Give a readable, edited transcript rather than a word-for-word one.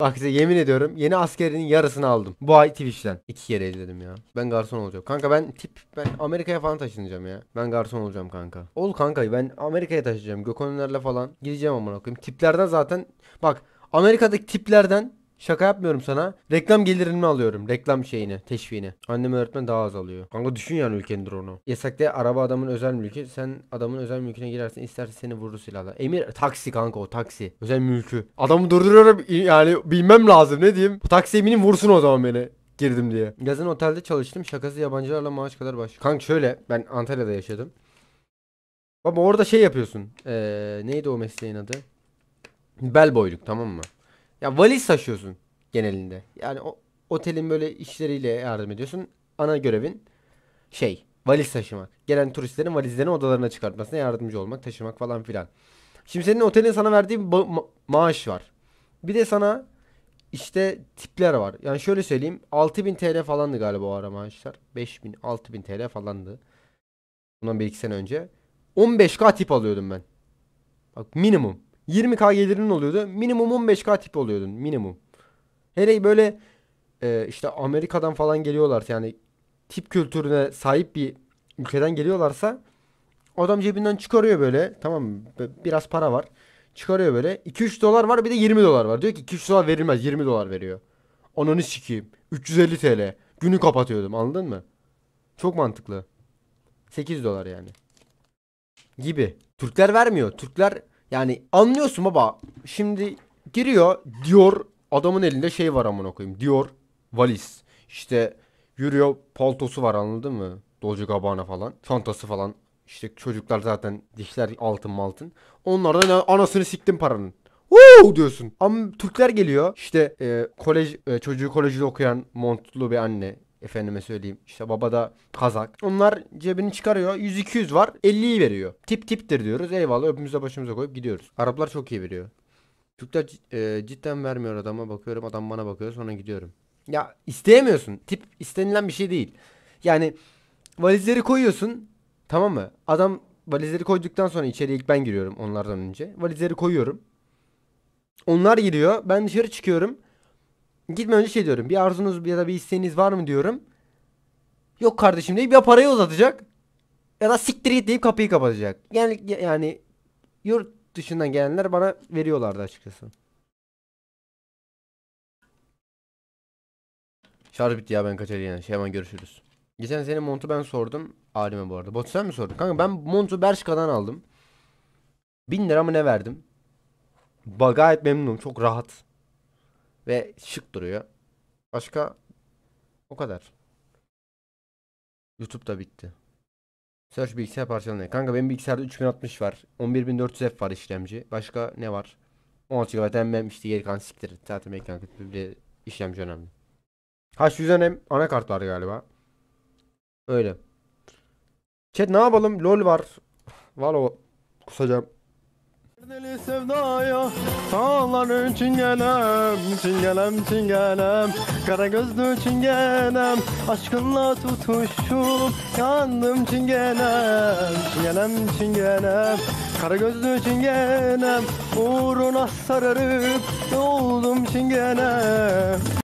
Bak size yemin ediyorum yeni askerinin yarısını aldım. Bu ay Twitch'ten. 2 kere izledim ya. Ben garson olacağım. Kanka ben Amerika'ya falan taşınacağım ya. Ben garson olacağım kanka. Ol kanka, ben Amerika'ya taşınacağım. Gökhan'larla falan gideceğim amına koyayım. Tiplerden zaten bak, Amerika'daki tiplerden şaka yapmıyorum sana. Reklam gelirini alıyorum. Reklam şeyini, teşviğini. Annem öğretmen daha az alıyor. Kanka düşün yani ülkenin drone'u. Yasaklı araba adamın özel mülkü. Sen adamın özel mülküne girersin, isterse seni vurur silahla. Emir taksi kanka, o taksi. Özel mülkü. Adamı durduruyorum yani, bilmem lazım ne diyeyim. Bu taksiye bineyim vursun o zaman beni. Girdim diye. Yazın otelde çalıştım. Şakası yabancılarla maaş kadar baş. Kanka şöyle, ben Antalya'da yaşadım. Baba orada şey yapıyorsun. Neydi o mesleğin adı? Bellboyluk, tamam mı? Ya valiz taşıyorsun genelinde. Yani o otelin böyle işleriyle yardım ediyorsun. Ana görevin şey, valiz taşımak. Gelen turistlerin valizlerini odalarına çıkartmasına yardımcı olmak, taşımak falan filan. Şimdi senin otelin sana verdiği maaş var. Bir de sana işte tipler var. Yani şöyle söyleyeyim, 6000 TL falandı galiba o ara maaşlar. 5000-6000 TL falandı. Bundan 1-2 sene önce. 15K tip alıyordum ben. Bak minimum. 20K gelirinin oluyordu. Minimum 15K tip oluyordun. Minimum. Hele böyle işte Amerika'dan falan geliyorlarsa, yani tip kültürüne sahip bir ülkeden geliyorlarsa, adam cebinden çıkarıyor böyle, tamam mı? Biraz para var. Çıkarıyor böyle. 2-3 dolar var, bir de 20 dolar var. Diyor ki 2-3 dolar verilmez. 20 dolar veriyor. Ananı sikeyim. 350 TL. Günü kapatıyordum, anladın mı? Çok mantıklı. 8 dolar yani. Gibi. Türkler vermiyor. Türkler... Yani anlıyorsun baba. Şimdi giriyor diyor, adamın elinde şey var amına koyayım. Diyor valiz. İşte yürüyor, paltosu var, anladın mı? Dolce Gabana falan. Çantası falan. İşte çocuklar zaten dişler altın maltın. Onlardan anasını siktim paranın. Woo diyorsun. Ama Türkler geliyor. İşte çocuğu kolejde okuyan montlu bir anne. Efendime söyleyeyim. İşte baba da kazak. Onlar cebini çıkarıyor. 100-200 var. 50'yi veriyor. Tip tiptir diyoruz. Eyvallah, öpümüze başımıza koyup gidiyoruz. Araplar çok iyi veriyor. Türkler cidden vermiyor adama. Bakıyorum, adam bana bakıyor, sonra gidiyorum. Ya isteyemiyorsun. Tip istenilen bir şey değil. Yani valizleri koyuyorsun. Tamam mı? Adam valizleri koyduktan sonra içeriye ilk ben giriyorum onlardan önce. Valizleri koyuyorum. Onlar giriyor. Ben dışarı çıkıyorum. Gitmeden önce şey diyorum. Bir arzunuz ya da bir isteğiniz var mı diyorum. Yok kardeşim deyip ya parayı uzatacak ya da siktir git deyip kapıyı kapatacak. Yani yurt dışından gelenler bana veriyorlardı açıkçası. Şarj bitti ya, ben kaçar yani. Hemen görüşürüz. Geçen senin montu ben sordum. Halime bu arada. Bot sen mi sordun? Kanka ben montu Bershka'dan aldım. 1000 lira mı ne verdim? Gayet memnunum. Çok rahat. Ve şık duruyor. Başka o kadar. YouTube da bitti. Search bilgisayar parçalanıyor. Kanka benim bilgisayarda 3060 var. 11400F var işlemci. Başka ne var? 16 GB RAM işte, geri kalan siktir. Zaten ekran kötü, bir işlemci önemli. H100 hem anakart var galiba. Öyle. Chat ne yapalım? LOL var. Valo kusacağım. Deli sevdaya sağlar çingenem, çingenem çingenem, kara gözlü çingenem, aşkınla tutuşup yandım çingenem, çingenem çingenem, kara gözlü çingenem, uğruna sararıp yoldum çingenem.